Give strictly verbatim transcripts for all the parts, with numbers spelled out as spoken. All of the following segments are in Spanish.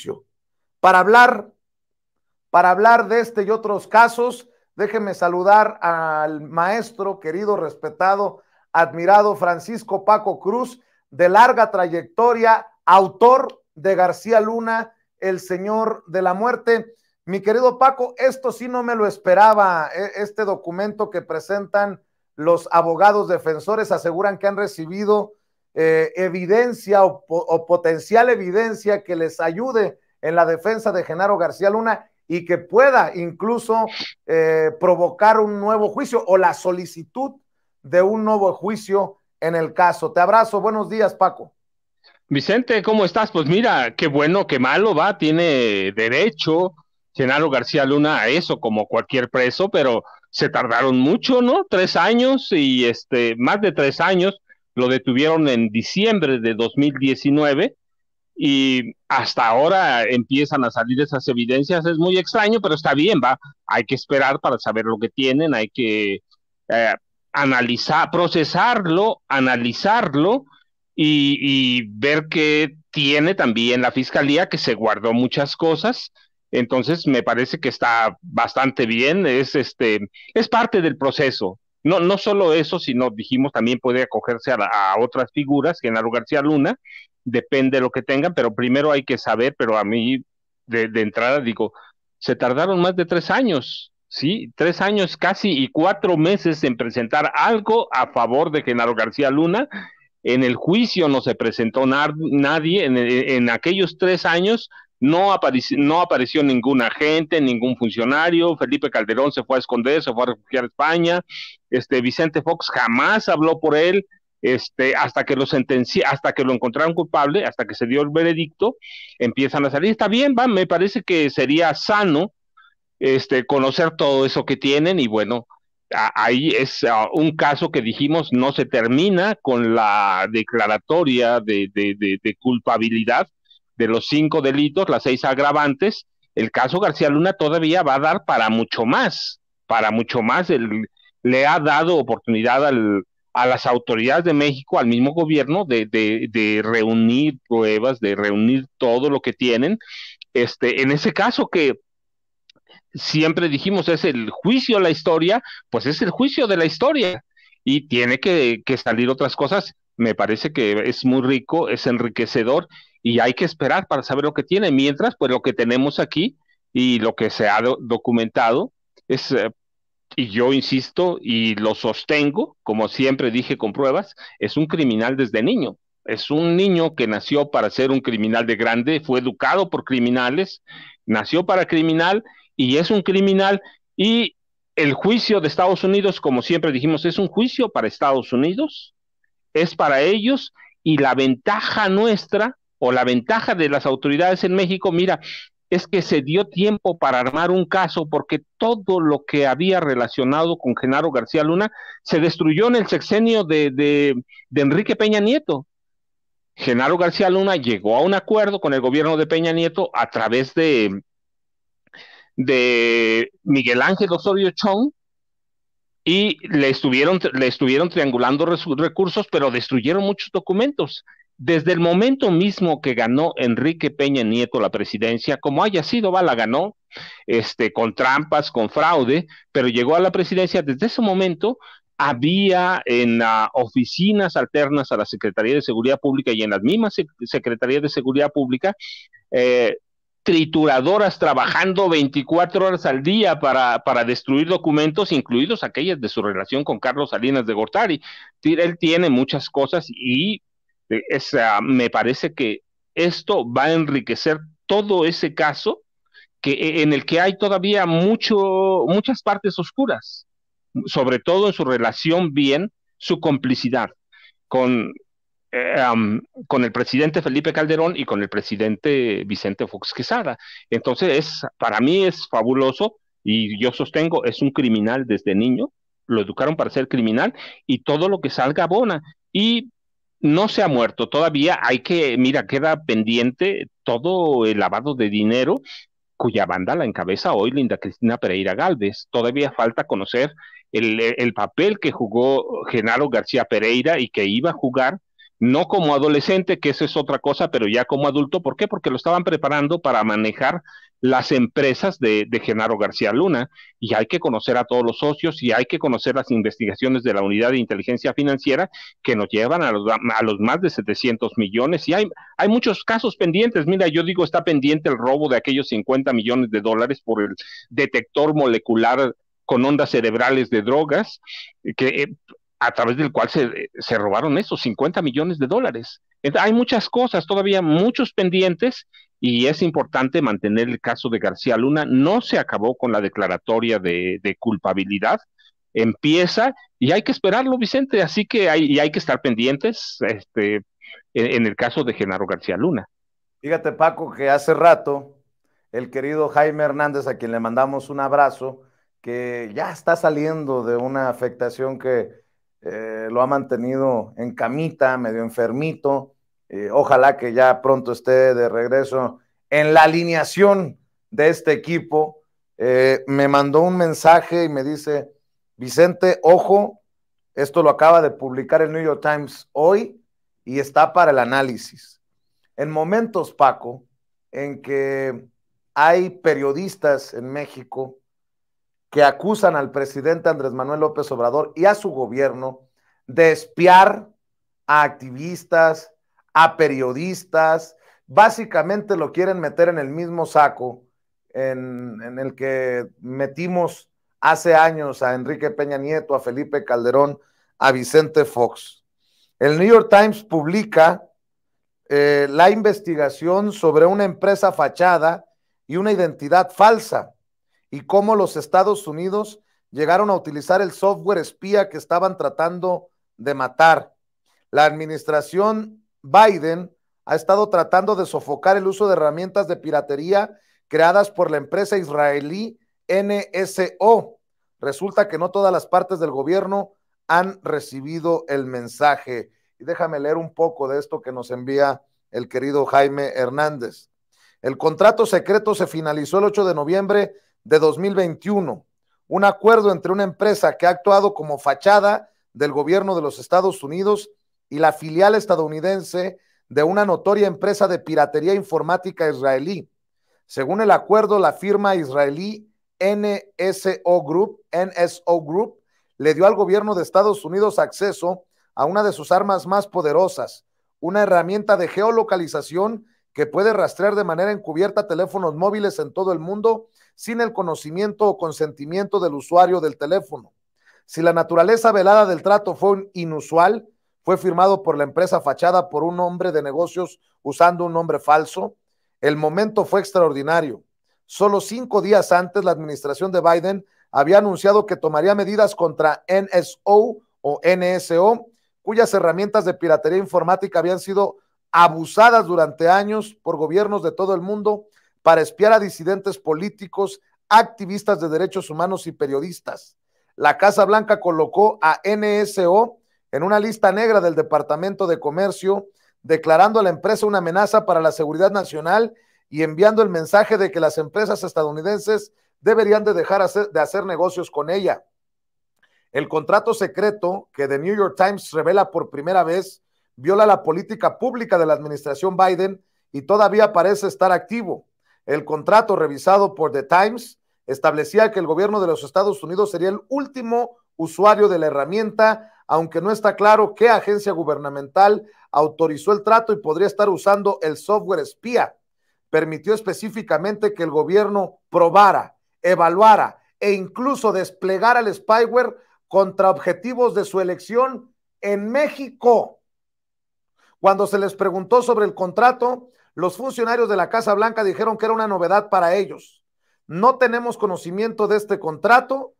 juicio. Para hablar, para hablar de este y otros casos, déjeme saludar al maestro, querido, respetado, admirado Francisco Paco Cruz, de larga trayectoria, autor de García Luna, El Señor de la Muerte. Mi querido Paco, esto sí no me lo esperaba, este documento que presentan los abogados defensores, aseguran que han recibido eh, evidencia o, po o potencial evidencia que les ayude en la defensa de Genaro García Luna y que pueda incluso eh, provocar un nuevo juicio o la solicitud de un nuevo juicio en el caso. Te abrazo, buenos días, Paco. Vicente, ¿cómo estás? Pues mira, qué bueno, qué malo va, tiene derecho Genaro García Luna a eso, como cualquier preso, pero se tardaron mucho, ¿no? Tres años y este, más de tres años, lo detuvieron en diciembre de dos mil diecinueve y hasta ahora empiezan a salir esas evidencias. Es muy extraño, pero está bien, va, hay que esperar para saber lo que tienen, hay que eh, analizar, procesarlo, analizarlo y, y ver qué tiene también la fiscalía, que se guardó muchas cosas. Entonces me parece que está bastante bien, es este es parte del proceso. No, no solo eso, sino dijimos también puede acogerse a, la, a otras figuras, Genaro García Luna, depende de lo que tengan, pero primero hay que saber, pero a mí de, de entrada digo, se tardaron más de tres años, sí, tres años casi y cuatro meses en presentar algo a favor de Genaro García Luna. En el juicio no se presentó na nadie, en, en aquellos tres años No, apareci no apareció ningún agente, ningún funcionario. Felipe Calderón se fue a esconder, se fue a refugiar a España. Este, Vicente Fox jamás habló por él, este, hasta que lo sentenci hasta que lo encontraron culpable, hasta que se dio el veredicto, empiezan a salir. Está bien, va, me parece que sería sano este, conocer todo eso que tienen y bueno, ahí es uh, un caso que dijimos no se termina con la declaratoria de, de, de, de culpabilidad de los cinco delitos, las seis agravantes. El caso García Luna todavía va a dar para mucho más, para mucho más, el, le ha dado oportunidad al, a las autoridades de México, al mismo gobierno, de, de, de reunir pruebas, de reunir todo lo que tienen, este, en ese caso que siempre dijimos es el juicio a la historia, pues es el juicio de la historia, y tiene que, que salir otras cosas. Me parece que es muy rico, es enriquecedor, y hay que esperar para saber lo que tiene. Mientras, pues lo que tenemos aquí y lo que se ha do documentado es, eh, y yo insisto y lo sostengo, como siempre dije con pruebas, es un criminal desde niño. Es un niño que nació para ser un criminal de grande, fue educado por criminales, nació para criminal y es un criminal. Y el juicio de Estados Unidos, como siempre dijimos, es un juicio para Estados Unidos, es para ellos, y la ventaja nuestra o la ventaja de las autoridades en México, mira, es que se dio tiempo para armar un caso porque todo lo que había relacionado con Genaro García Luna se destruyó en el sexenio de, de, de Enrique Peña Nieto. Genaro García Luna llegó a un acuerdo con el gobierno de Peña Nieto a través de, de Miguel Ángel Osorio Chong, y le estuvieron, le estuvieron triangulando recursos, pero destruyeron muchos documentos. Desde el momento mismo que ganó Enrique Peña Nieto la presidencia, como haya sido, va, la ganó, este, con trampas, con fraude, pero llegó a la presidencia. Desde ese momento había en uh, oficinas alternas a la Secretaría de Seguridad Pública y en las mismas sec Secretaría de Seguridad Pública, eh, trituradoras trabajando veinticuatro horas al día para, para destruir documentos, incluidos aquellas de su relación con Carlos Salinas de Gortari. Él tiene muchas cosas y Es, uh, me parece que esto va a enriquecer todo ese caso que, en el que hay todavía mucho, muchas partes oscuras, sobre todo en su relación bien, su complicidad con, eh, um, con el presidente Felipe Calderón y con el presidente Vicente Fox Quesada. Entonces, es, para mí es fabuloso y yo sostengo, es un criminal desde niño, lo educaron para ser criminal y todo lo que salga abona. Y no se ha muerto, todavía hay que, mira, queda pendiente todo el lavado de dinero, cuya banda la encabeza hoy Linda Cristina Pereira Gálvez. Todavía falta conocer el, el papel que jugó Genaro García Pereira y que iba a jugar no como adolescente, que eso es otra cosa, pero ya como adulto. ¿Por qué? Porque lo estaban preparando para manejar las empresas de, de Genaro García Luna, y hay que conocer a todos los socios, y hay que conocer las investigaciones de la Unidad de Inteligencia Financiera que nos llevan a los, a los más de setecientos millones, y hay, hay muchos casos pendientes. Mira, yo digo, está pendiente el robo de aquellos cincuenta millones de dólares por el detector molecular con ondas cerebrales de drogas, que... Eh, a través del cual se, se robaron esos cincuenta millones de dólares. Hay muchas cosas, todavía muchos pendientes, y es importante mantener el caso de García Luna. No se acabó con la declaratoria de, de culpabilidad, empieza, y hay que esperarlo, Vicente, así que hay, y hay que estar pendientes este, en, en el caso de Genaro García Luna. Fíjate, Paco, que hace rato el querido Jaime Hernández, a quien le mandamos un abrazo, que ya está saliendo de una afectación que Eh, lo ha mantenido en camita, medio enfermito, eh, ojalá que ya pronto esté de regreso en la alineación de este equipo. Eh, me mandó un mensaje y me dice: Vicente, ojo, esto lo acaba de publicar el New York Times hoy y está para el análisis. En momentos, Paco, en que hay periodistas en México que acusan al presidente Andrés Manuel López Obrador y a su gobierno de espiar a activistas, a periodistas, básicamente lo quieren meter en el mismo saco en, en el que metimos hace años a Enrique Peña Nieto, a Felipe Calderón, a Vicente Fox. El New York Times publica eh, la investigación sobre una empresa fachada y una identidad falsa, y cómo los Estados Unidos llegaron a utilizar el software espía que estaban tratando de matar. La administración Biden ha estado tratando de sofocar el uso de herramientas de piratería creadas por la empresa israelí N S O. Resulta que no todas las partes del gobierno han recibido el mensaje. Y déjame leer un poco de esto que nos envía el querido Jaime Hernández. El contrato secreto se finalizó el ocho de noviembre de dos mil veintiuno, un acuerdo entre una empresa que ha actuado como fachada del gobierno de los Estados Unidos y la filial estadounidense de una notoria empresa de piratería informática israelí. Según el acuerdo, la firma israelí N S O Group, N S O Group le dio al gobierno de Estados Unidos acceso a una de sus armas más poderosas, una herramienta de geolocalización que puede rastrear de manera encubierta teléfonos móviles en todo el mundo sin el conocimiento o consentimiento del usuario del teléfono. Si la naturaleza velada del trato fue inusual, fue firmado por la empresa fachada por un hombre de negocios usando un nombre falso, el momento fue extraordinario. Solo cinco días antes, la administración de Biden había anunciado que tomaría medidas contra N S O o N S O, cuyas herramientas de piratería informática habían sido abusadas durante años por gobiernos de todo el mundo para espiar a disidentes políticos, activistas de derechos humanos y periodistas. La Casa Blanca colocó a N S O en una lista negra del Departamento de Comercio, declarando a la empresa una amenaza para la seguridad nacional y enviando el mensaje de que las empresas estadounidenses deberían de dejar de hacer negocios con ella. El contrato secreto que The New York Times revela por primera vez viola la política pública de la administración Biden y todavía parece estar activo. El contrato revisado por The Times establecía que el gobierno de los Estados Unidos sería el último usuario de la herramienta, aunque no está claro qué agencia gubernamental autorizó el trato y podría estar usando el software espía. Permitió específicamente que el gobierno probara, evaluara e incluso desplegara el spyware contra objetivos de su elección en México. Cuando se les preguntó sobre el contrato, los funcionarios de la Casa Blanca dijeron que era una novedad para ellos. No tenemos conocimiento de este contrato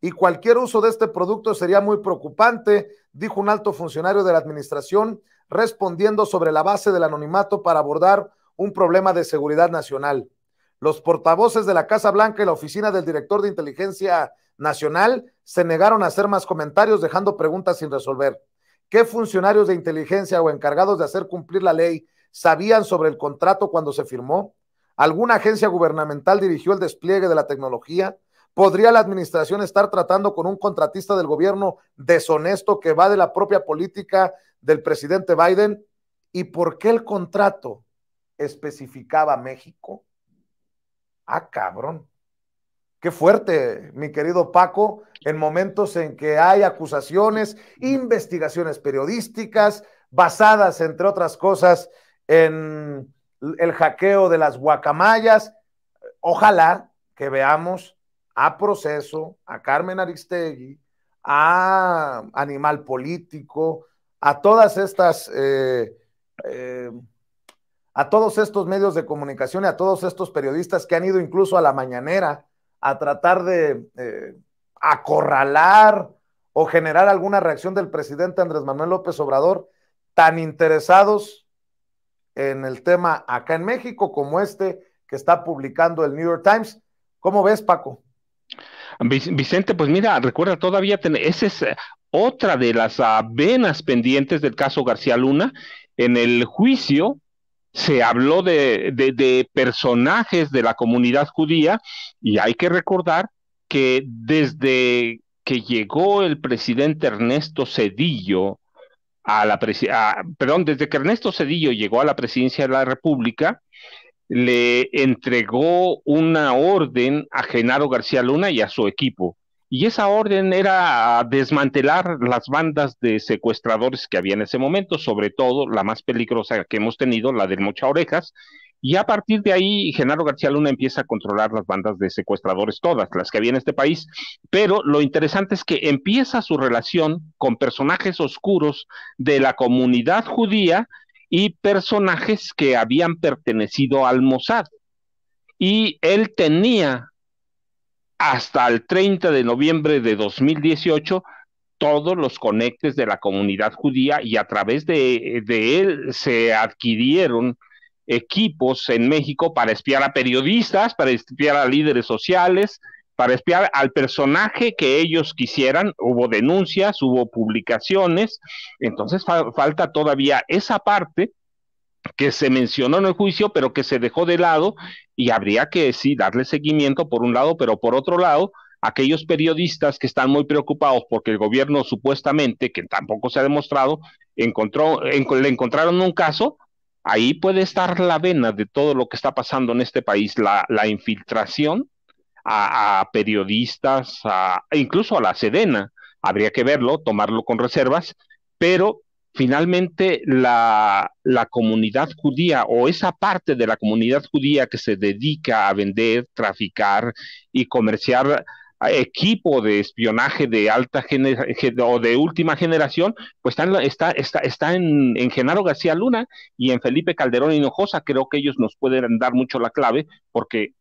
y cualquier uso de este producto sería muy preocupante, dijo un alto funcionario de la administración, respondiendo sobre la base del anonimato para abordar un problema de seguridad nacional. Los portavoces de la Casa Blanca y la oficina del director de Inteligencia Nacional se negaron a hacer más comentarios, dejando preguntas sin resolver. ¿Qué funcionarios de inteligencia o encargados de hacer cumplir la ley sabían sobre el contrato cuando se firmó? ¿Alguna agencia gubernamental dirigió el despliegue de la tecnología? ¿Podría la administración estar tratando con un contratista del gobierno deshonesto que va de la propia política del presidente Biden y por qué el contrato especificaba México. Ah, cabrón. Qué fuerte, mi querido Paco, en momentos en que hay acusaciones, investigaciones periodísticas, basadas, entre otras cosas, en el hackeo de las guacamayas. Ojalá que veamos a Proceso, a Carmen Aristegui, a Animal Político, a todas estas, eh, eh, a todos estos medios de comunicación y a todos estos periodistas que han ido incluso a La Mañanera a tratar de eh, acorralar o generar alguna reacción del presidente Andrés Manuel López Obrador, tan interesados en el tema acá en México como este que está publicando el New York Times. ¿Cómo ves, Paco? Vicente, pues mira, recuerda, todavía ten, esa es otra de las venas pendientes del caso García Luna. En el juicio se habló de, de, de personajes de la comunidad judía, y hay que recordar que desde que llegó el presidente Ernesto Zedillo a la presi a, perdón, desde que Ernesto Zedillo llegó a la presidencia de la República, le entregó una orden a Genaro García Luna y a su equipo, y esa orden era desmantelar las bandas de secuestradores que había en ese momento, sobre todo la más peligrosa que hemos tenido, la del Mocha Orejas, y a partir de ahí Genaro García Luna empieza a controlar las bandas de secuestradores, todas las que había en este país. Pero lo interesante es que empieza su relación con personajes oscuros de la comunidad judía y personajes que habían pertenecido al Mossad. Y él tenía hasta el treinta de noviembre de dos mil dieciocho todos los conectes de la comunidad judía, y a través de, de él se adquirieron equipos en México para espiar a periodistas, para espiar a líderes sociales, para espiar al personaje que ellos quisieran. Hubo denuncias, hubo publicaciones. Entonces fa falta todavía esa parte que se mencionó en el juicio, pero que se dejó de lado, y habría que sí darle seguimiento por un lado, pero por otro lado, aquellos periodistas que están muy preocupados porque el gobierno supuestamente, que tampoco se ha demostrado, encontró, en, le encontraron un caso. Ahí puede estar la vena de todo lo que está pasando en este país, la, la infiltración A, a periodistas, a, incluso a la Sedena. Habría que verlo, tomarlo con reservas, pero finalmente la, la comunidad judía, o esa parte de la comunidad judía que se dedica a vender, traficar y comerciar equipo de espionaje de alta o de última generación, pues está, está, está, está en, en Genaro García Luna y en Felipe Calderón Hinojosa. Creo que ellos nos pueden dar mucho la clave, porque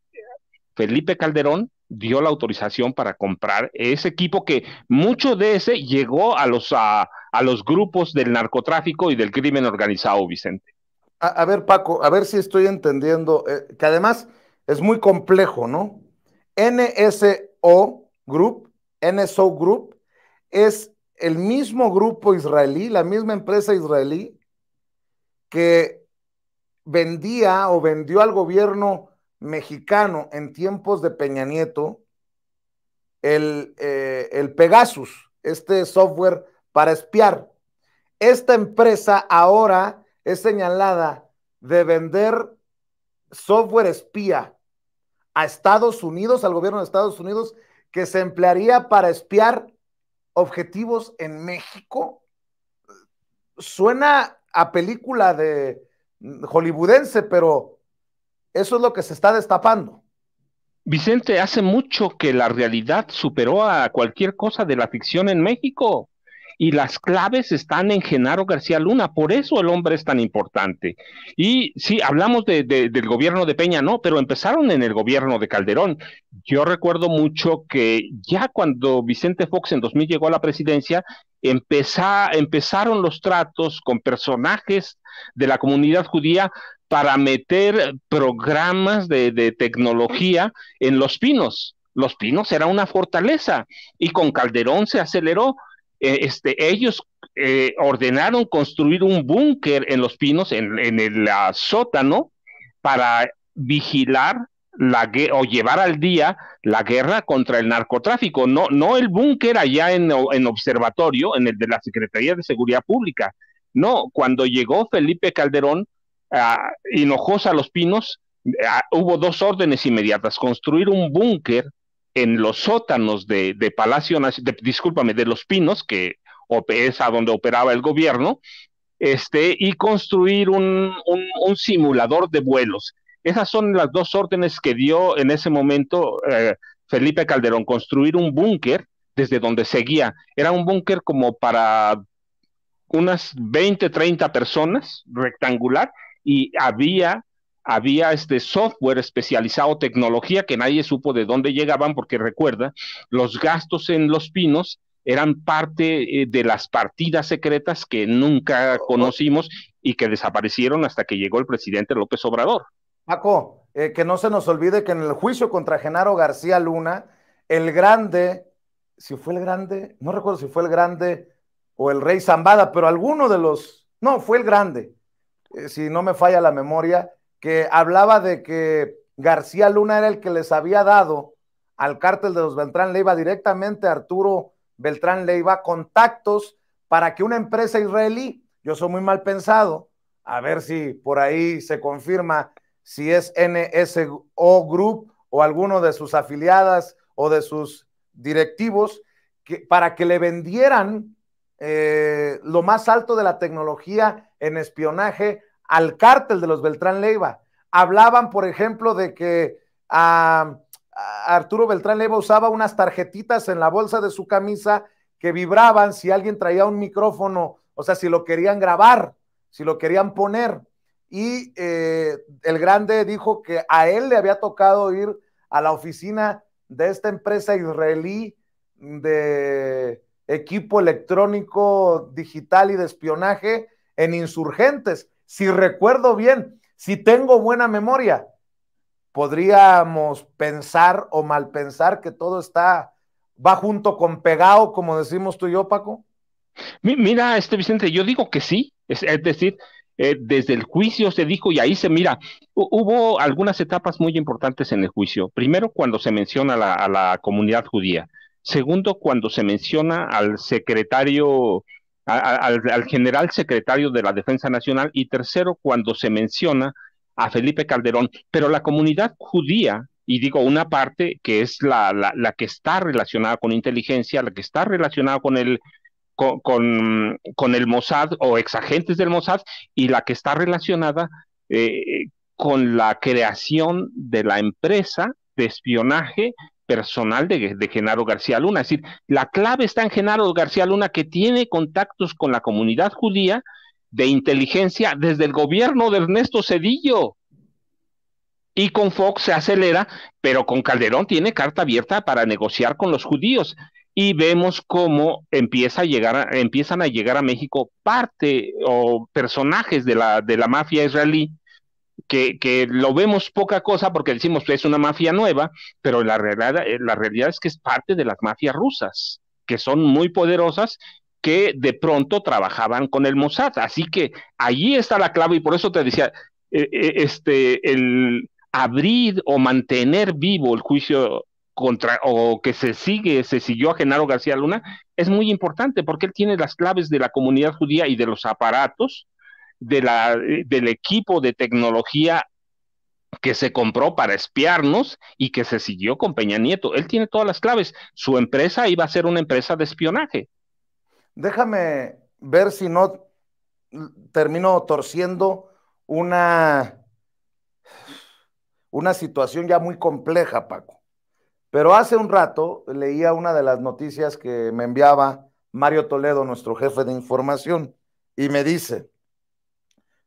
Felipe Calderón dio la autorización para comprar ese equipo, que mucho de ese llegó a los, a, a los grupos del narcotráfico y del crimen organizado, Vicente. A, a ver, Paco, a ver si estoy entendiendo, eh, que además es muy complejo, ¿no? N S O Group, N S O Group, es el mismo grupo israelí, la misma empresa israelí que vendía o vendió al gobierno mexicano en tiempos de Peña Nieto el, eh, el Pegasus, este software para espiar. Esta empresa ahora es señalada de vender software espía a Estados Unidos, al gobierno de Estados Unidos, que se emplearía para espiar objetivos en México. Suena a película de hollywoodense, pero eso es lo que se está destapando. Vicente, hace mucho que la realidad superó a cualquier cosa de la ficción en México, y las claves están en Genaro García Luna. Por eso el hombre es tan importante. Y sí, hablamos de, de, del gobierno de Peña, no, pero empezaron en el gobierno de Calderón. Yo recuerdo mucho que ya cuando Vicente Fox en dos mil llegó a la presidencia, empezá, empezaron los tratos con personajes de la comunidad judía para meter programas de, de tecnología en Los Pinos. Los Pinos era una fortaleza, y con Calderón se aceleró. Este, ellos eh, ordenaron construir un búnker en Los Pinos, en, en el uh, sótano, para vigilar la o llevar al día la guerra contra el narcotráfico. No, no el búnker allá en, en Observatorio, en el de la Secretaría de Seguridad Pública, No, cuando llegó Felipe Calderón a Hinojosa a Los Pinos, a, hubo dos órdenes inmediatas: construir un búnker en los sótanos de, de Palacio Nacional, discúlpame, de Los Pinos, que es a donde operaba el gobierno, este, y construir un, un, un simulador de vuelos. Esas son las dos órdenes que dio en ese momento eh, Felipe Calderón: construir un búnker desde donde seguía. Era un búnker como para unas veinte, treinta personas, rectangular, y había, había este software especializado, tecnología que nadie supo de dónde llegaban, porque recuerda, los gastos en Los Pinos eran parte eh, de las partidas secretas que nunca conocimos y que desaparecieron hasta que llegó el presidente López Obrador. Paco, eh, que no se nos olvide que en el juicio contra Genaro García Luna, el grande, si fue el grande, no recuerdo si fue el grande o el rey Zambada, pero alguno de los, no, fue el grande, eh, si no me falla la memoria, que hablaba de que García Luna era el que les había dado al cártel de los Beltrán Leiva, directamente a Arturo Beltrán Leiva, contactos para que una empresa israelí, yo soy muy mal pensado, a ver si por ahí se confirma si es N S O Group o alguno de sus afiliadas o de sus directivos, que, para que le vendieran eh, lo más alto de la tecnología en espionaje al cártel de los Beltrán Leiva. Hablaban, por ejemplo, de que a, a Arturo Beltrán Leiva usaba unas tarjetitas en la bolsa de su camisa que vibraban si alguien traía un micrófono, o sea, si lo querían grabar, si lo querían poner. Y eh, el grande dijo que a él le había tocado ir a la oficina de esta empresa israelí de equipo electrónico digital y de espionaje en Insurgentes. Si recuerdo bien, si tengo buena memoria, podríamos pensar o mal pensar que todo está, va junto con pegado, como decimos tú y yo, Paco. Mira, este Vicente, yo digo que sí, es, es decir... Eh, desde el juicio se dijo, y ahí se mira, hubo algunas etapas muy importantes en el juicio. Primero, cuando se menciona la, a la comunidad judía. Segundo, cuando se menciona al secretario, a, a, al, al general secretario de la Defensa Nacional. Y tercero, cuando se menciona a Felipe Calderón. Pero la comunidad judía, y digo una parte que es la, la, la que está relacionada con inteligencia, la que está relacionada con el Con, con, con el Mossad o exagentes del Mossad, y la que está relacionada eh, con la creación de la empresa de espionaje personal de, de Genaro García Luna. Es decir, la clave está en Genaro García Luna, que tiene contactos con la comunidad judía de inteligencia desde el gobierno de Ernesto Zedillo. Y con Fox se acelera, pero con Calderón tiene carta abierta para negociar con los judíos. Y vemos cómo empieza a llegar a, empiezan a llegar a México parte o personajes de la, de la mafia israelí, que, que lo vemos poca cosa porque decimos que es una mafia nueva, pero la realidad, la realidad es que es parte de las mafias rusas, que son muy poderosas, que de pronto trabajaban con el Mossad. Así que allí está la clave, y por eso te decía, eh, eh, este el abrir o mantener vivo el juicio contra, o que se sigue, se siguió a Genaro García Luna, es muy importante porque él tiene las claves de la comunidad judía y de los aparatos de la, del equipo de tecnología que se compró para espiarnos y que se siguió con Peña Nieto. Él tiene todas las claves. Su empresa iba a ser una empresa de espionaje. Déjame ver si no termino torciendo una, una situación ya muy compleja, Paco. Pero hace un rato leía una de las noticias que me enviaba Mario Toledo, nuestro jefe de información, y me dice: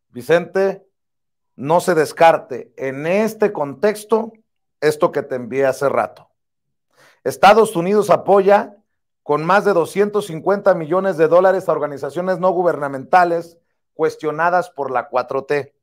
Vicente, no se descarte en este contexto esto que te envié hace rato. Estados Unidos apoya con más de doscientos cincuenta millones de dólares a organizaciones no gubernamentales cuestionadas por la cuatro T.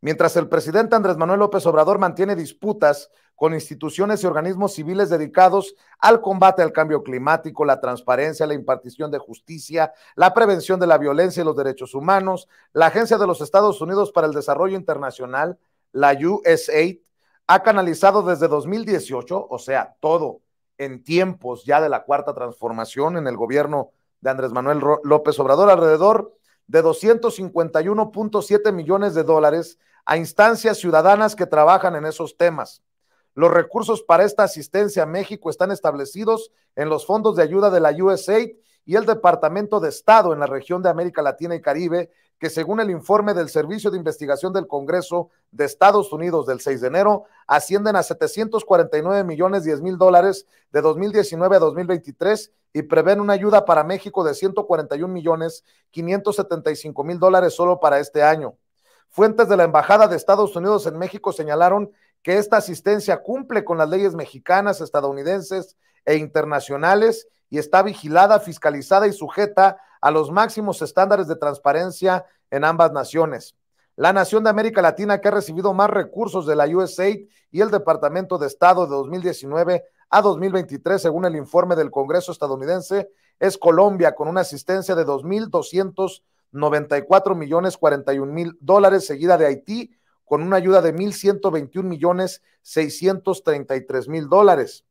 Mientras el presidente Andrés Manuel López Obrador mantiene disputas con instituciones y organismos civiles dedicados al combate al cambio climático, la transparencia, la impartición de justicia, la prevención de la violencia y los derechos humanos, la Agencia de los Estados Unidos para el Desarrollo Internacional, la U S A I D, ha canalizado desde dos mil dieciocho, o sea, todo en tiempos ya de la Cuarta Transformación en el gobierno de Andrés Manuel López Obrador, alrededor de doscientos cincuenta y uno punto siete millones de dólares a instancias ciudadanas que trabajan en esos temas. Los recursos para esta asistencia a México están establecidos en los fondos de ayuda de la U S A I D y el Departamento de Estado en la región de América Latina y Caribe, que según el informe del Servicio de Investigación del Congreso de Estados Unidos del seis de enero, ascienden a setecientos cuarenta y nueve millones diez mil dólares de dos mil diecinueve a dos mil veintitrés y prevén una ayuda para México de ciento cuarenta y un millones quinientos setenta y cinco mil dólares solo para este año. Fuentes de la Embajada de Estados Unidos en México señalaron que esta asistencia cumple con las leyes mexicanas, estadounidenses e internacionales y está vigilada, fiscalizada y sujeta a los máximos estándares de transparencia en ambas naciones. La nación de América Latina que ha recibido más recursos de la U S A I D y el Departamento de Estado de dos mil diecinueve a dos mil veintitrés, según el informe del Congreso estadounidense, es Colombia, con una asistencia de dos mil doscientos noventa y cuatro millones cuarenta y un mil dólares, seguida de Haití, con una ayuda de mil ciento veintiún millones seiscientos treinta y tres mil dólares.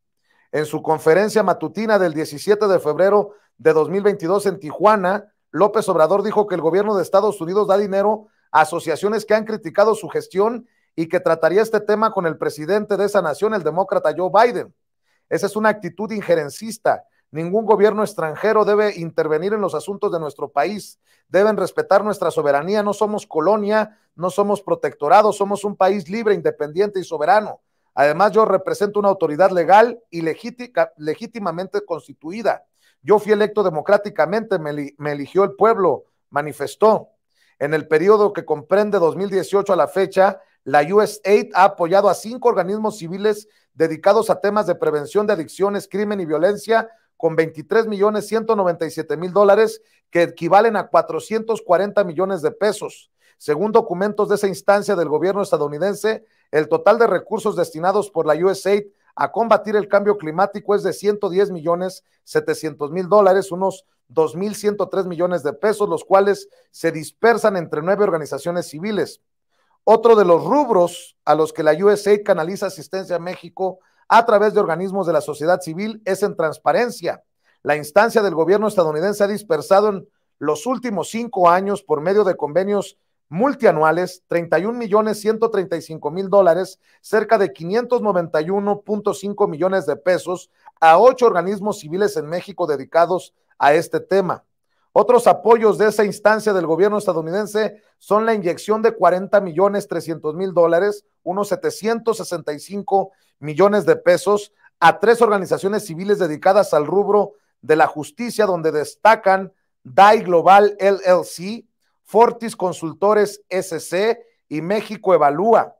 En su conferencia matutina del diecisiete de febrero de dos mil veintidós en Tijuana, López Obrador dijo que el gobierno de Estados Unidos da dinero a asociaciones que han criticado su gestión y que trataría este tema con el presidente de esa nación, el demócrata Joe Biden. Esa es una actitud injerencista. Ningún gobierno extranjero debe intervenir en los asuntos de nuestro país. Deben respetar nuestra soberanía. No somos colonia, no somos protectorado, somos un país libre, independiente y soberano. Además, yo represento una autoridad legal y legítica, legítimamente constituida. Yo fui electo democráticamente, me, me eligió el pueblo, manifestó. En el periodo que comprende dos mil dieciocho a la fecha, la U S A I D ha apoyado a cinco organismos civiles dedicados a temas de prevención de adicciones, crimen y violencia, con veintitrés millones ciento noventa y siete mil dólares, que equivalen a cuatrocientos cuarenta millones de pesos. Según documentos de esa instancia del gobierno estadounidense, el total de recursos destinados por la U S A I D a combatir el cambio climático es de ciento diez millones setecientos mil dólares, unos dos mil ciento tres millones de pesos, los cuales se dispersan entre nueve organizaciones civiles. Otro de los rubros a los que la U S A I D canaliza asistencia a México a través de organismos de la sociedad civil es en transparencia. La instancia del gobierno estadounidense ha dispersado en los últimos cinco años, por medio de convenios multianuales, treinta y un millones ciento treinta y cinco mil dólares, cerca de quinientos noventa y uno punto cinco millones de pesos, a ocho organismos civiles en México dedicados a este tema. Otros apoyos de esa instancia del gobierno estadounidense son la inyección de cuarenta millones trescientos mil dólares, unos setecientos sesenta y cinco millones de pesos, a tres organizaciones civiles dedicadas al rubro de la justicia, donde destacan D A I Global L L C, Fortis Consultores S C y México Evalúa.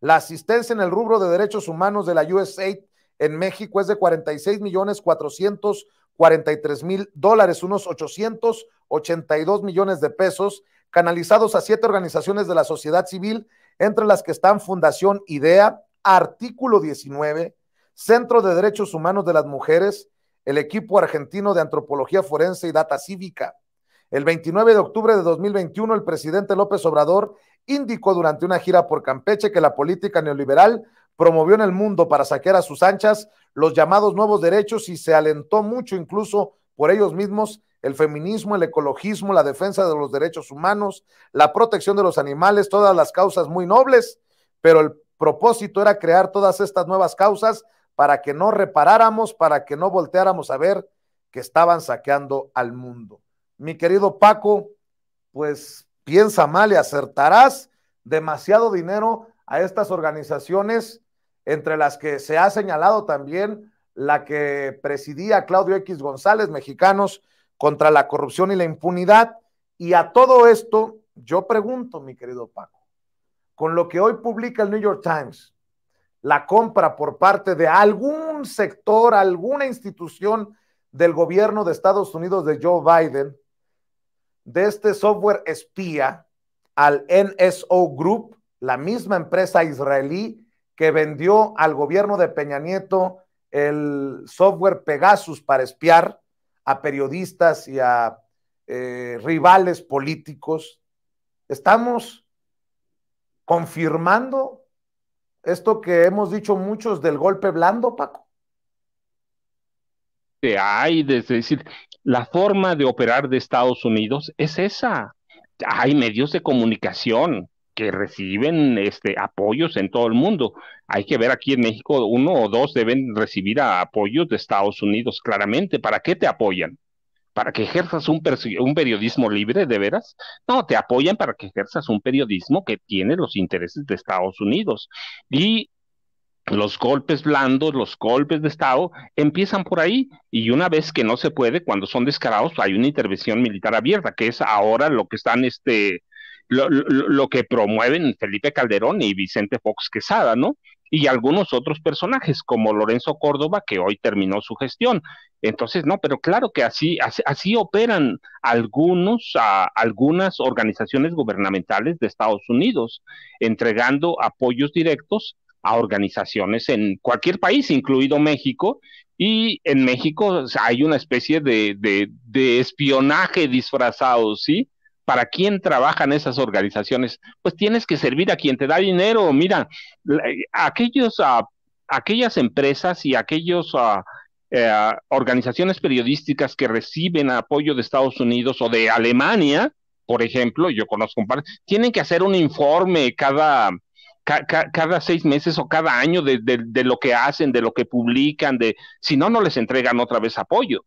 La asistencia en el rubro de derechos humanos de la U S A I D en México es de cuarenta y seis millones cuatrocientos cuarenta y tres mil dólares, unos ochocientos ochenta y dos millones de pesos, canalizados a siete organizaciones de la sociedad civil, entre las que están Fundación IDEA, Artículo diecinueve, Centro de Derechos Humanos de las Mujeres, el Equipo Argentino de Antropología Forense y Data Cívica. El veintinueve de octubre de dos mil veintiuno, el presidente López Obrador indicó durante una gira por Campeche que la política neoliberal promovió en el mundo para saquear a sus anchas los llamados nuevos derechos y se alentó mucho, incluso por ellos mismos, el feminismo, el ecologismo, la defensa de los derechos humanos, la protección de los animales, todas las causas muy nobles, pero el propósito era crear todas estas nuevas causas para que no reparáramos, para que no volteáramos a ver que estaban saqueando al mundo. Mi querido Paco, pues piensa mal y acertarás. Demasiado dinero a estas organizaciones, entre las que se ha señalado también la que presidía Claudio X. González, Mexicanos contra la Corrupción y la Impunidad. Y a todo esto, yo pregunto, mi querido Paco, con lo que hoy publica el New York Times, la compra por parte de algún sector, alguna institución del gobierno de Estados Unidos de Joe Biden, de este software espía al N S O Group, la misma empresa israelí que vendió al gobierno de Peña Nieto el software Pegasus para espiar a periodistas y a eh, rivales políticos. Estamos confirmando esto que hemos dicho muchos del golpe blando, Paco. Que hay, es decir, la forma de operar de Estados Unidos es esa. hay medios de comunicación que reciben este apoyos en todo el mundo. Hay que ver, aquí en México uno o dos deben recibir a apoyos de Estados Unidos, claramente. ¿Para qué te apoyan? ¿Para que ejerzas un, un periodismo libre, de veras? No, te apoyan para que ejerzas un periodismo que tiene los intereses de Estados Unidos. Y los golpes blandos, los golpes de Estado, empiezan por ahí, y una vez que no se puede, cuando son descarados, hay una intervención militar abierta, que es ahora lo que están este... Lo, lo, lo que promueven Felipe Calderón y Vicente Fox Quesada, ¿no? Y algunos otros personajes, como Lorenzo Córdoba, que hoy terminó su gestión. Entonces, no, pero claro que así, así, así operan algunos, a, algunas organizaciones gubernamentales de Estados Unidos, entregando apoyos directos a organizaciones en cualquier país, incluido México. Y en México hay una especie de, de, de espionaje disfrazado, ¿sí? ¿Para quién trabajan esas organizaciones? Pues tienes que servir a quien te da dinero. Mira, aquellos, uh, aquellas empresas y aquellas uh, eh, organizaciones periodísticas que reciben apoyo de Estados Unidos o de Alemania, por ejemplo, yo conozco un par, tienen que hacer un informe cada, ca, ca, cada seis meses o cada año de, de, de lo que hacen, de lo que publican, de si no, no les entregan otra vez apoyo.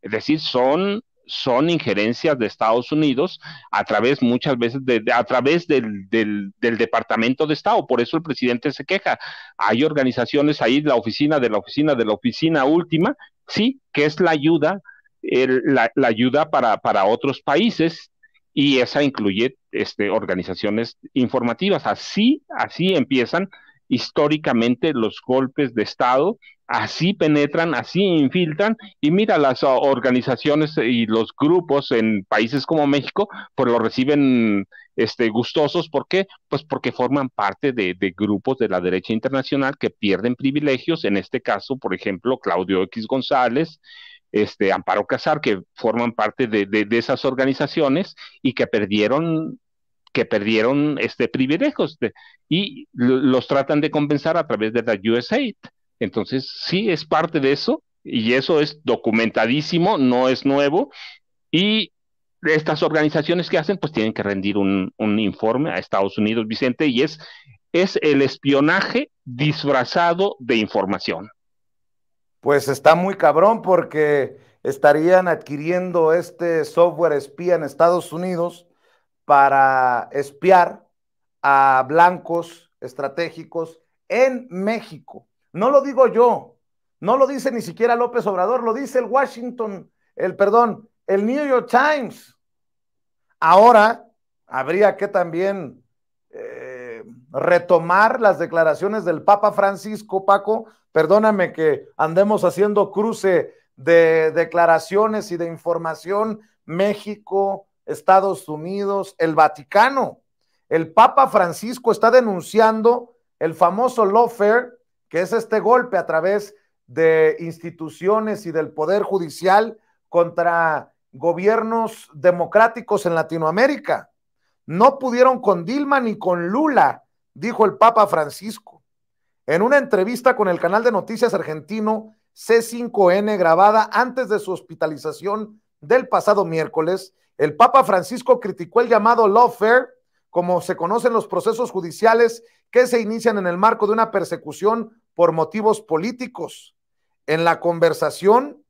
Es decir, son... son injerencias de Estados Unidos a través muchas veces de, de, a través del, del, del Departamento de Estado. Por eso el presidente se queja. Hay organizaciones ahí, la oficina de la oficina de la oficina última, sí, que es la ayuda, el, la, la ayuda para, para otros países, y esa incluye este, organizaciones informativas. Así, así empiezan históricamente los golpes de Estado. Así penetran, así infiltran, y mira, las organizaciones y los grupos en países como México, pues lo reciben este, gustosos. ¿Por qué? Pues porque forman parte de, de grupos de la derecha internacional que pierden privilegios, en este caso, por ejemplo, Claudio X. González, este, Amparo Casar, que forman parte de, de, de esas organizaciones y que perdieron... que perdieron este privilegios de, y los tratan de compensar a través de la U S A I D. Entonces, sí es parte de eso, y eso es documentadísimo, no es nuevo, y estas organizaciones que hacen, pues tienen que rendir un, un informe a Estados Unidos, Vicente, y es, es el espionaje disfrazado de información. Pues está muy cabrón, porque estarían adquiriendo este software espía en Estados Unidos para espiar a blancos estratégicos en México. No lo digo yo, no lo dice ni siquiera López Obrador, lo dice el Washington, el perdón, el New York Times. Ahora habría que también eh, retomar las declaraciones del Papa Francisco. Paco, perdóname que andemos haciendo cruce de declaraciones y de información. México, Estados Unidos, el Vaticano. El Papa Francisco está denunciando el famoso lawfare, que es este golpe a través de instituciones y del Poder Judicial contra gobiernos democráticos en Latinoamérica. No pudieron con Dilma ni con Lula, dijo el Papa Francisco. En una entrevista con el canal de noticias argentino C cinco N, grabada antes de su hospitalización del pasado miércoles, el Papa Francisco criticó el llamado lawfare, como se conocen los procesos judiciales que se inician en el marco de una persecución por motivos políticos. En la conversación,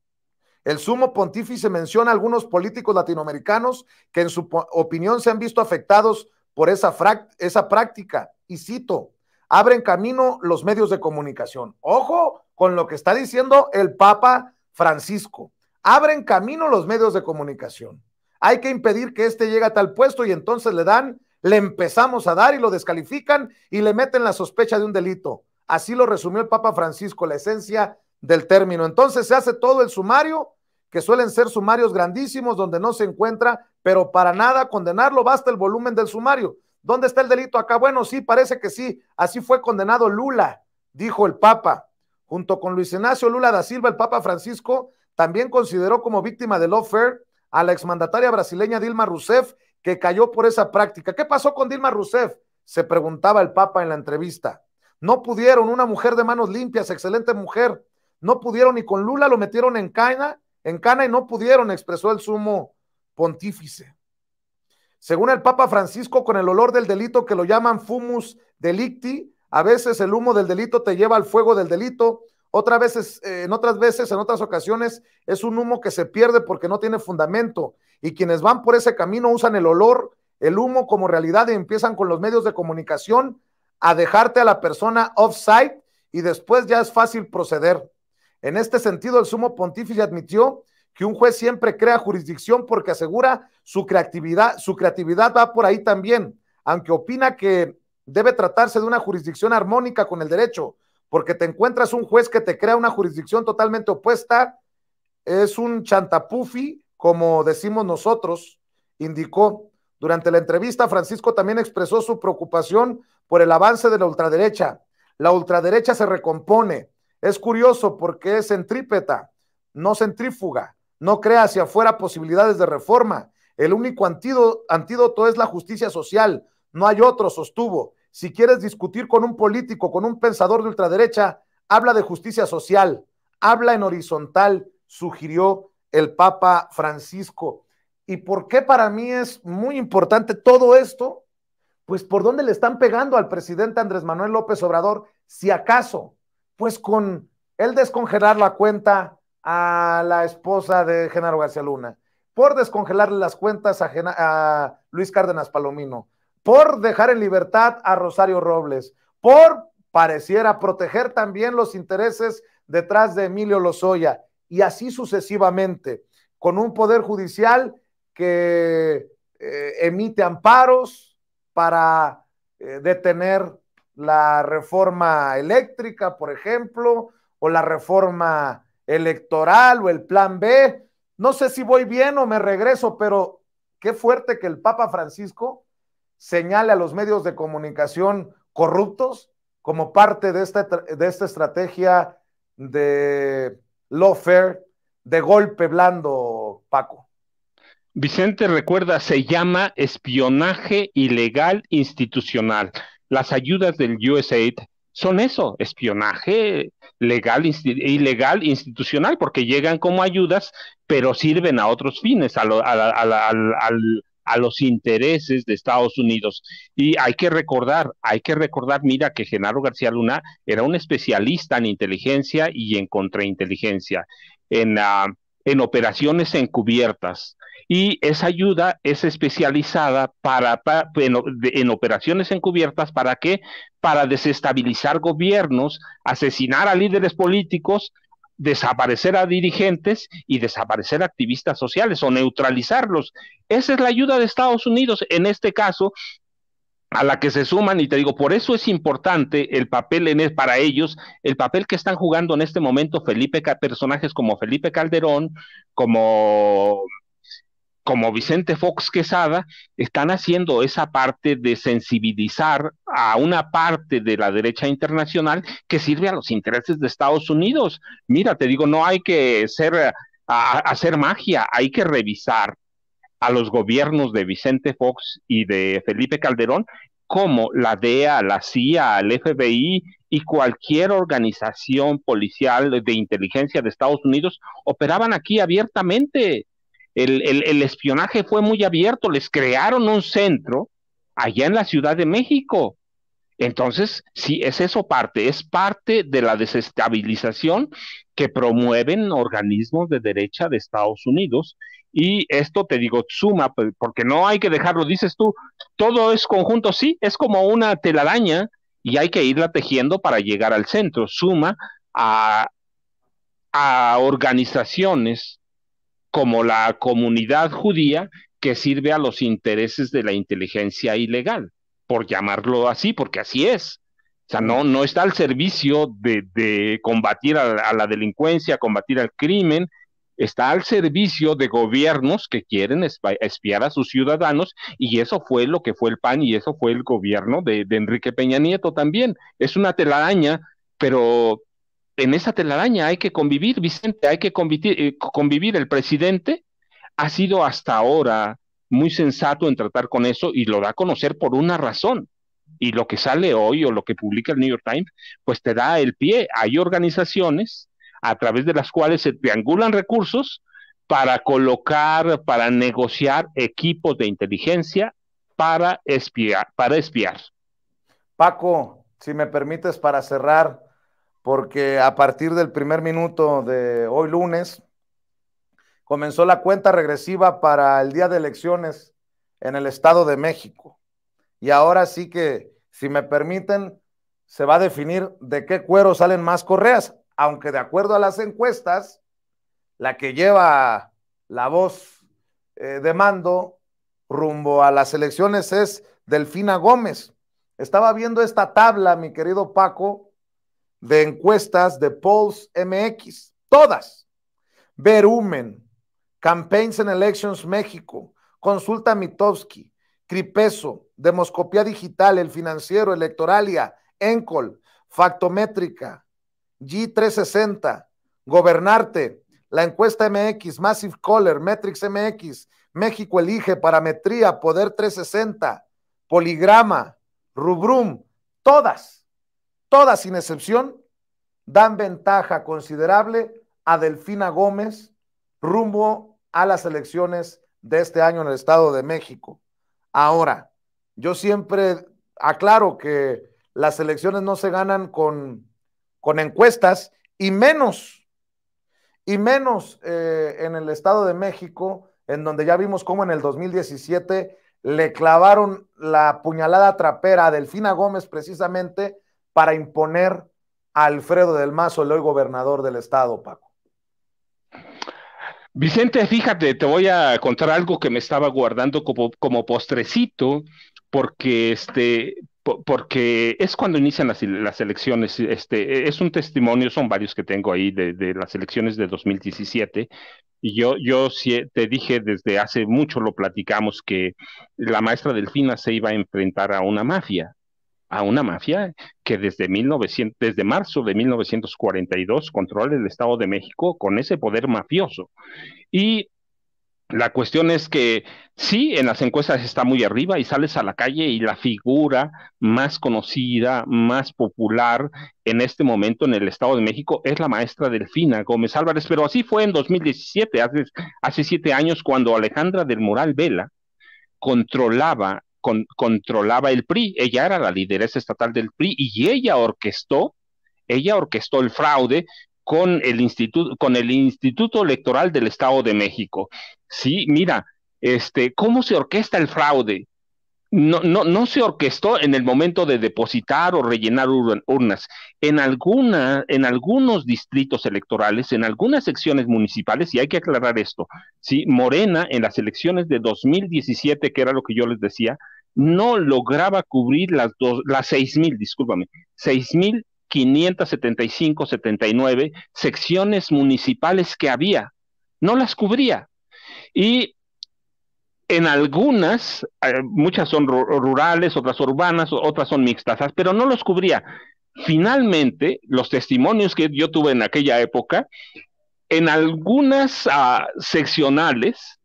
el sumo pontífice menciona a algunos políticos latinoamericanos que en su opinión se han visto afectados por esa, esa práctica, y cito, abren camino los medios de comunicación. Ojo con lo que está diciendo el Papa Francisco, abren camino los medios de comunicación. Hay que impedir que éste llegue a tal puesto, y entonces le dan, le empezamos a dar y lo descalifican y le meten la sospecha de un delito. Así lo resumió el Papa Francisco, la esencia del término. Entonces se hace todo el sumario, que suelen ser sumarios grandísimos donde no se encuentra, pero para nada condenarlo, basta el volumen del sumario. ¿Dónde está el delito acá? Bueno, sí, parece que sí. Así fue condenado Lula, dijo el Papa. Junto con Luis Ignacio Lula da Silva, el Papa Francisco también consideró como víctima del lawfare a la exmandataria brasileña Dilma Rousseff, que cayó por esa práctica. ¿Qué pasó con Dilma Rousseff?, se preguntaba el Papa en la entrevista. No pudieron, una mujer de manos limpias, excelente mujer, no pudieron, y con Lula lo metieron en cana, en cana y no pudieron, expresó el sumo pontífice. Según el Papa Francisco, con el olor del delito que lo llaman fumus delicti, a veces el humo del delito te lleva al fuego del delito, otras veces, en otras veces, en otras ocasiones, es un humo que se pierde porque no tiene fundamento, y quienes van por ese camino usan el olor, el humo como realidad, y empiezan con los medios de comunicación a dejarte a la persona offside, y después ya es fácil proceder. En este sentido, el sumo pontífice admitió que un juez siempre crea jurisdicción porque asegura su creatividad, su creatividad va por ahí también, aunque opina que debe tratarse de una jurisdicción armónica con el derecho, porque te encuentras un juez que te crea una jurisdicción totalmente opuesta, es un chantapufi, como decimos nosotros, indicó. Durante la entrevista, Francisco también expresó su preocupación por el avance de la ultraderecha. La ultraderecha se recompone. Es curioso porque es centrípeta, no centrífuga. No crea hacia afuera posibilidades de reforma. El único antídoto es la justicia social. No hay otro, sostuvo. Si quieres discutir con un político, con un pensador de ultraderecha, habla de justicia social. Habla en horizontal, sugirió el Papa Francisco. ¿Y por qué para mí es muy importante todo esto? Pues por dónde le están pegando al presidente Andrés Manuel López Obrador, si acaso, pues con el descongelar la cuenta a la esposa de Genaro García Luna, por descongelarle las cuentas a, Gena a Luis Cárdenas Palomino, por dejar en libertad a Rosario Robles, por, pareciera, proteger también los intereses detrás de Emilio Lozoya, y así sucesivamente, con un poder judicial que eh, emite amparos para eh, detener la reforma eléctrica, por ejemplo, o la reforma electoral o el plan B. No sé si voy bien o me regreso, pero qué fuerte que el Papa Francisco señale a los medios de comunicación corruptos como parte de esta, de esta estrategia de lawfare, de golpe blando, Paco. Vicente, recuerda, se llama espionaje ilegal institucional. Las ayudas del U S A I D son eso, espionaje legal, insti- ilegal, institucional, porque llegan como ayudas, pero sirven a otros fines, a, lo, a, la, a, la, a, la, a los intereses de Estados Unidos. Y hay que recordar, hay que recordar, mira, que Genaro García Luna era un especialista en inteligencia y en contrainteligencia, en, uh, en operaciones encubiertas. Y esa ayuda es especializada para, para en, en operaciones encubiertas, ¿para qué? Para desestabilizar gobiernos, asesinar a líderes políticos, desaparecer a dirigentes y desaparecer a activistas sociales o neutralizarlos. Esa es la ayuda de Estados Unidos, en este caso, a la que se suman, y te digo, por eso es importante el papel en el, para ellos, el papel que están jugando en este momento Felipe, personajes como Felipe Calderón, como... como Vicente Fox Quesada, están haciendo esa parte de sensibilizar a una parte de la derecha internacional que sirve a los intereses de Estados Unidos. Mira, te digo, no hay que ser, a, a hacer magia, hay que revisar a los gobiernos de Vicente Fox y de Felipe Calderón, como la D E A, la C I A, el F B I y cualquier organización policial de inteligencia de Estados Unidos operaban aquí abiertamente. El, el, el espionaje fue muy abierto, les crearon un centro allá en la Ciudad de México. Entonces, sí, es eso parte, es parte de la desestabilización que promueven organismos de derecha de Estados Unidos. Y esto, te digo, suma, porque no hay que dejarlo, dices tú, todo es conjunto, sí, es como una telaraña y hay que irla tejiendo para llegar al centro. Suma a, a organizaciones como la comunidad judía que sirve a los intereses de la inteligencia ilegal, por llamarlo así, porque así es. O sea, no, no está al servicio de, de combatir a la, a la delincuencia, combatir al crimen, está al servicio de gobiernos que quieren espiar a sus ciudadanos, y eso fue lo que fue el P A N y eso fue el gobierno de, de Enrique Peña Nieto también. Es una telaraña, pero... en esa telaraña hay que convivir, Vicente, hay que convivir, eh, convivir. El presidente ha sido hasta ahora muy sensato en tratar con eso y lo da a conocer por una razón. Y lo que sale hoy o lo que publica el New York Times, pues te da el pie. Hay organizaciones a través de las cuales se triangulan recursos para colocar, para negociar equipos de inteligencia para espiar, para espiar. Paco, si me permites, para cerrar, porque a partir del primer minuto de hoy lunes comenzó la cuenta regresiva para el día de elecciones en el Estado de México. Y ahora sí que, si me permiten, se va a definir de qué cuero salen más correas, aunque de acuerdo a las encuestas, la que lleva la voz eh, de mando rumbo a las elecciones es Delfina Gómez. Estaba viendo esta tabla, mi querido Paco, de encuestas de Polls M X, todas. Verumen, Campaigns and Elections México, Consulta Mitofsky, Cripeso, Demoscopía Digital, El Financiero, Electoralia, Encol, Factométrica, G trescientos sesenta, Gobernarte, La Encuesta M X, Massive Caller, Metrix M X, México Elige, Parametría, Poder trescientos sesenta, Poligrama, Rubrum, todas, todas sin excepción, dan ventaja considerable a Delfina Gómez rumbo a las elecciones de este año en el Estado de México. Ahora, yo siempre aclaro que las elecciones no se ganan con, con encuestas, y menos... Y menos eh, en el Estado de México, en donde ya vimos cómo en el dos mil diecisiete le clavaron la puñalada trapera a Delfina Gómez precisamente para imponer a Alfredo del Mazo, el hoy gobernador del Estado, Paco. Vicente, fíjate, te voy a contar algo que me estaba guardando como, como postrecito, porque este... porque es cuando inician las, las elecciones, este, es un testimonio, son varios que tengo ahí de, de las elecciones de dos mil diecisiete, y yo, yo te dije desde hace mucho, lo platicamos, que la maestra Delfina se iba a enfrentar a una mafia, a una mafia que desde, mil novecientos, desde marzo de mil novecientos cuarenta y dos controla el Estado de México con ese poder mafioso, y la cuestión es que sí, en las encuestas está muy arriba y sales a la calle y la figura más conocida, más popular en este momento en el Estado de México es la maestra Delfina Gómez Álvarez, pero así fue en dos mil diecisiete, hace, hace siete años, cuando Alejandra del Moral Vela controlaba, con, controlaba el P R I, ella era la lideresa estatal del P R I y ella orquestó, ella orquestó el fraude con el instituto, con el Instituto Electoral del Estado de México. Sí, mira, este, ¿cómo se orquesta el fraude? No, no, no se orquestó en el momento de depositar o rellenar urnas. En alguna, en algunos distritos electorales, en algunas secciones municipales, y hay que aclarar esto, sí, Morena en las elecciones de dos mil diecisiete, que era lo que yo les decía, no lograba cubrir las dos, las seis mil, discúlpame, seis mil quinientos setenta y cinco, setenta y nueve secciones municipales que había, no las cubría. Y en algunas, eh, muchas son rurales, otras urbanas, otras son mixtas, pero no los cubría. Finalmente, los testimonios que yo tuve en aquella época, en algunas uh, seccionales,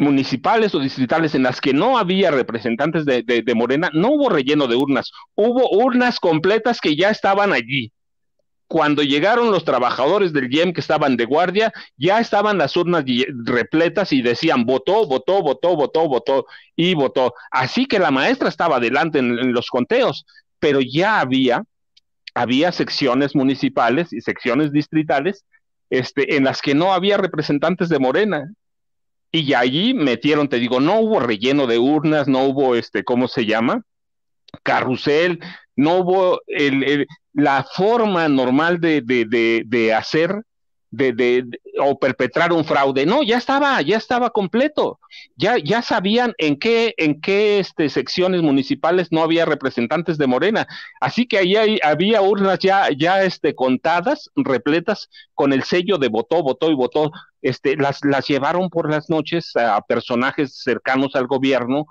municipales o distritales en las que no había representantes de, de, de Morena, no hubo relleno de urnas, hubo urnas completas que ya estaban allí. Cuando llegaron los trabajadores del I E M que estaban de guardia, ya estaban las urnas repletas y decían votó, votó, votó, votó, votó y votó. Así que la maestra estaba adelante en, en los conteos, pero ya había, había secciones municipales y secciones distritales este, en las que no había representantes de Morena. Y allí metieron, te digo, no hubo relleno de urnas, no hubo, este, ¿cómo se llama? Carrusel, no hubo el, el, la forma normal de, de, de, de hacer de, de, de, o perpetrar un fraude. No, ya estaba, ya estaba completo. Ya, ya sabían en qué, en qué este, secciones municipales no había representantes de Morena. Así que ahí hay, había urnas ya, ya este, contadas, repletas, con el sello de votó, votó y votó. Este, las, las llevaron por las noches a personajes cercanos al gobierno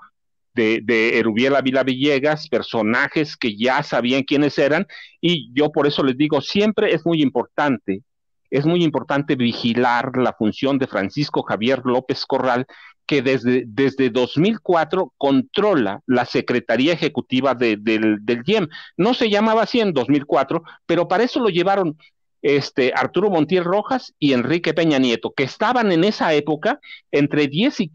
de, de Erubiel Ávila Villegas, personajes que ya sabían quiénes eran, y yo por eso les digo, siempre es muy importante, es muy importante vigilar la función de Francisco Javier López Corral, que desde, desde dos mil cuatro controla la Secretaría Ejecutiva de, de, del, del I E M. No se llamaba así en dos mil cuatro, pero para eso lo llevaron. este, Arturo Montiel Rojas y Enrique Peña Nieto, que estaban en esa época entre diez y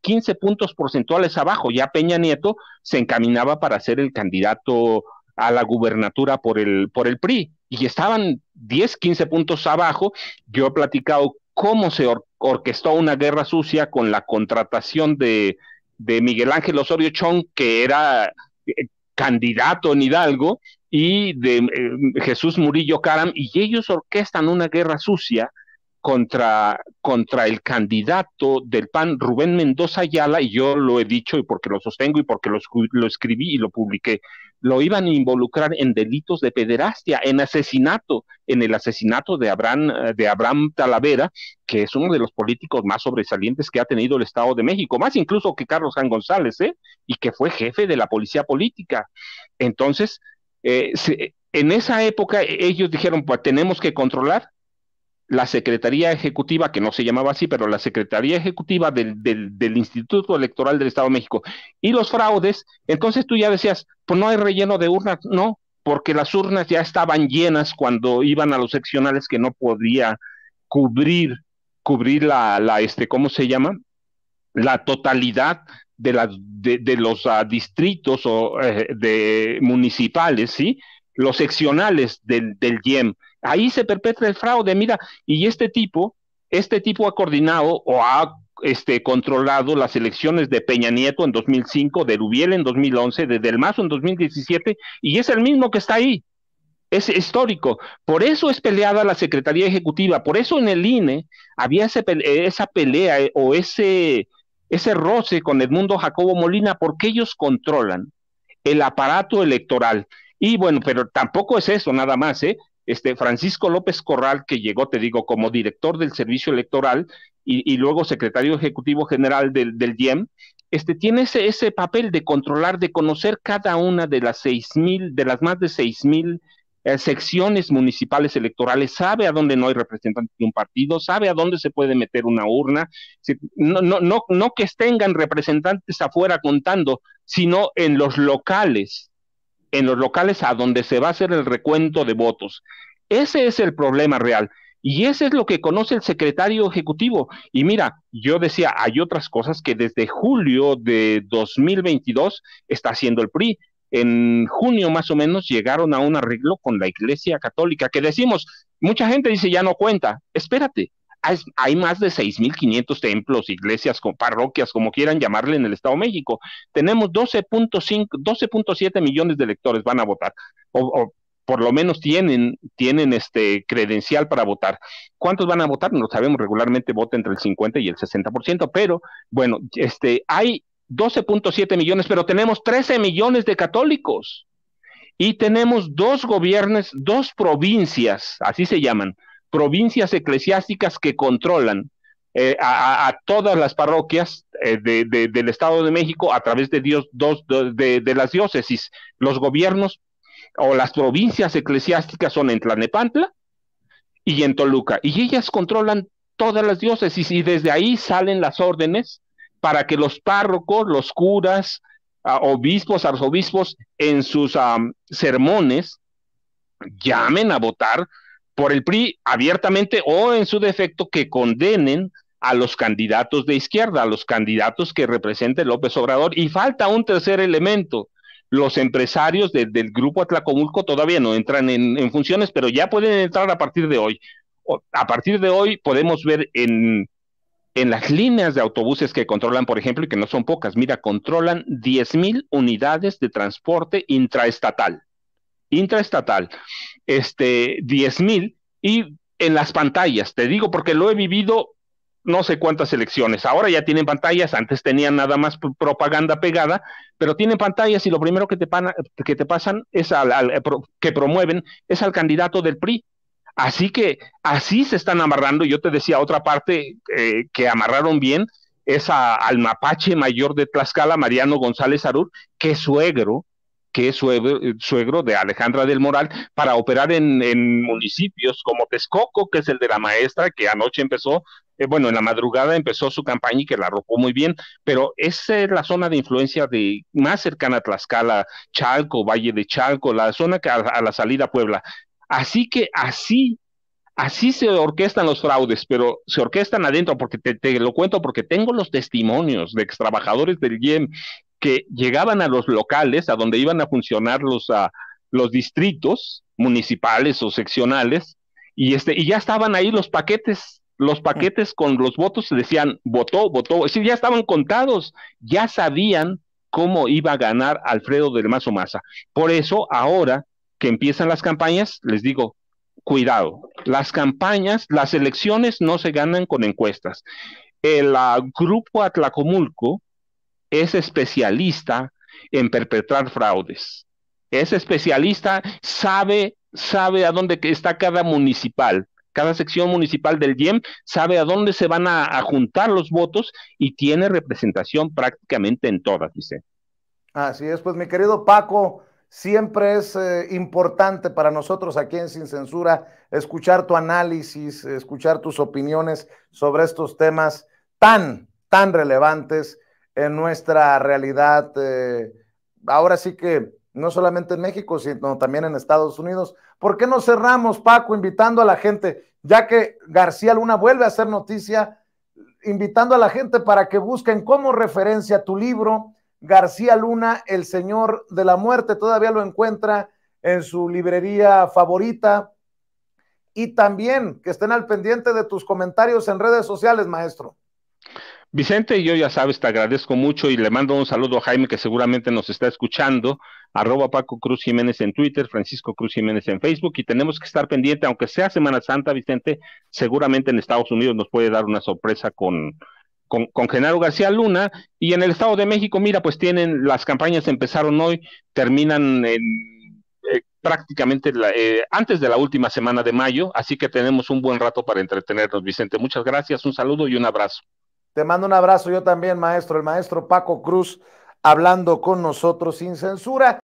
quince puntos porcentuales abajo. Ya Peña Nieto se encaminaba para ser el candidato a la gubernatura por el, por el P R I, y estaban diez, quince puntos abajo. Yo he platicado cómo se or orquestó una guerra sucia con la contratación de, de Miguel Ángel Osorio Chong, que era eh, candidato en Hidalgo, y de eh, Jesús Murillo Karam, y ellos orquestan una guerra sucia contra, contra el candidato del P A N, Rubén Mendoza Ayala, y yo lo he dicho, y porque lo sostengo, y porque lo, lo escribí y lo publiqué. Lo iban a involucrar en delitos de pederastia, en asesinato, en el asesinato de Abraham, de Abraham Talavera, que es uno de los políticos más sobresalientes que ha tenido el Estado de México, más incluso que Carlos San González, ¿eh? Y que fue jefe de la policía política. Entonces, eh, se, en esa época ellos dijeron, pues tenemos que controlar la Secretaría Ejecutiva, que no se llamaba así, pero la Secretaría Ejecutiva del, del, del Instituto Electoral del Estado de México, y los fraudes. Entonces tú ya decías, pues no hay relleno de urnas, no, porque las urnas ya estaban llenas cuando iban a los seccionales, que no podía cubrir, cubrir la, la este, ¿cómo se llama? La totalidad de, la, de, de los uh, distritos o, eh, de municipales, ¿sí? Los seccionales del, del I E M. Ahí se perpetra el fraude, mira, y este tipo, este tipo ha coordinado o ha este, controlado las elecciones de Peña Nieto en dos mil cinco, de Rubiel en dos mil once, de Del Mazo en dos mil diecisiete, y es el mismo que está ahí, es histórico. Por eso es peleada la Secretaría Ejecutiva, por eso en el I N E había ese pelea, esa pelea o ese, ese roce con Edmundo Jacobo Molina, porque ellos controlan el aparato electoral. Y bueno, pero tampoco es eso nada más, ¿eh? Este, Francisco López Corral, que llegó, te digo, como director del Servicio Electoral y, y luego secretario ejecutivo general del, del I E M, este, tiene ese, ese papel de controlar, de conocer cada una de las seis mil, de las más de seis mil eh, secciones municipales electorales, sabe a dónde no hay representantes de un partido, sabe a dónde se puede meter una urna, si, no, no, no, no que tengan representantes afuera contando, sino en los locales, en los locales a donde se va a hacer el recuento de votos. Ese es el problema real, y ese es lo que conoce el secretario ejecutivo. Y mira, yo decía, hay otras cosas que desde julio de dos mil veintidós está haciendo el P R I. En junio más o menos llegaron a un arreglo con la Iglesia Católica, que decimos, mucha gente dice, ya no cuenta. Espérate, hay, hay más de seis mil quinientos templos, iglesias, con parroquias, como quieran llamarle, en el Estado de México. Tenemos doce punto siete millones de electores van a votar, o, o por lo menos tienen, tienen este credencial para votar. ¿Cuántos van a votar? No lo sabemos, regularmente vota entre el cincuenta y el sesenta por ciento, pero bueno, este, hay doce punto siete millones, pero tenemos trece millones de católicos, y tenemos dos gobiernos, dos provincias, así se llaman, provincias eclesiásticas que controlan eh, a, a todas las parroquias eh, de, de, del Estado de México a través de, dios, dos, de, de las diócesis. Los gobiernos o las provincias eclesiásticas son en Tlalnepantla y en Toluca, y ellas controlan todas las diócesis, y desde ahí salen las órdenes para que los párrocos, los curas, uh, obispos, arzobispos, en sus um, sermones llamen a votar por el P R I abiertamente, o en su defecto que condenen a los candidatos de izquierda, a los candidatos que represente López Obrador. Y falta un tercer elemento: los empresarios de, del Grupo Atlacomulco todavía no entran en, en funciones, pero ya pueden entrar a partir de hoy. O, a partir de hoy podemos ver en, en las líneas de autobuses que controlan, por ejemplo, y que no son pocas, mira, controlan diez mil unidades de transporte intraestatal. intraestatal, este, diez mil, y en las pantallas, te digo porque lo he vivido no sé cuántas elecciones, ahora ya tienen pantallas, antes tenían nada más propaganda pegada, pero tienen pantallas, y lo primero que te, pan, que te pasan, es al, al, que promueven, es al candidato del P R I, así que así se están amarrando. Yo te decía, otra parte eh, que amarraron bien, es a, al mapache mayor de Tlaxcala, Mariano González Arur, que es suegro, que es suegro, suegro de Alejandra del Moral, para operar en, en municipios como Texcoco, que es el de la maestra, que anoche empezó, eh, bueno, en la madrugada empezó su campaña y que la arropó muy bien, pero esa es la zona de influencia de más cercana a Tlaxcala, Chalco, Valle de Chalco, la zona que a, a la salida a Puebla. Así que así Así se orquestan los fraudes, pero se orquestan adentro, porque te, te lo cuento, porque tengo los testimonios de extrabajadores del I E M que llegaban a los locales, a donde iban a funcionar los, a, los distritos municipales o seccionales, y, este, y ya estaban ahí los paquetes, los paquetes con los votos, decían, votó, votó, es decir, ya estaban contados, ya sabían cómo iba a ganar Alfredo del Mazo Maza. Por eso, ahora que empiezan las campañas, les digo, cuidado, las campañas, las elecciones no se ganan con encuestas. El uh, Grupo Atlacomulco es especialista en perpetrar fraudes. Es especialista, sabe, sabe a dónde está cada municipal, cada sección municipal del I E M, sabe a dónde se van a, a juntar los votos y tiene representación prácticamente en todas, dice. Así es, pues mi querido Paco, siempre es eh, importante para nosotros aquí en Sin Censura escuchar tu análisis, escuchar tus opiniones sobre estos temas tan, tan relevantes en nuestra realidad. Eh, ahora sí que no solamente en México, sino también en Estados Unidos. ¿Por qué no cerramos, Paco, invitando a la gente, ya que García Luna vuelve a hacer noticia, invitando a la gente para que busquen como referencia tu libro, García Luna, El Señor de la Muerte? Todavía lo encuentra en su librería favorita, y también que estén al pendiente de tus comentarios en redes sociales, maestro. Vicente, yo ya sabes, te agradezco mucho y le mando un saludo a Jaime, que seguramente nos está escuchando, arroba Paco Cruz Jiménez en Twitter, Francisco Cruz Jiménez en Facebook, y tenemos que estar pendiente, aunque sea Semana Santa, Vicente, seguramente en Estados Unidos nos puede dar una sorpresa con Con, con Genaro García Luna, y en el Estado de México, mira, pues tienen, las campañas empezaron hoy, terminan en, eh, prácticamente la, eh, antes de la última semana de mayo, así que tenemos un buen rato para entretenernos, Vicente. Muchas gracias, un saludo y un abrazo. Te mando un abrazo yo también, maestro, el maestro Paco Cruz, hablando con nosotros Sin Censura.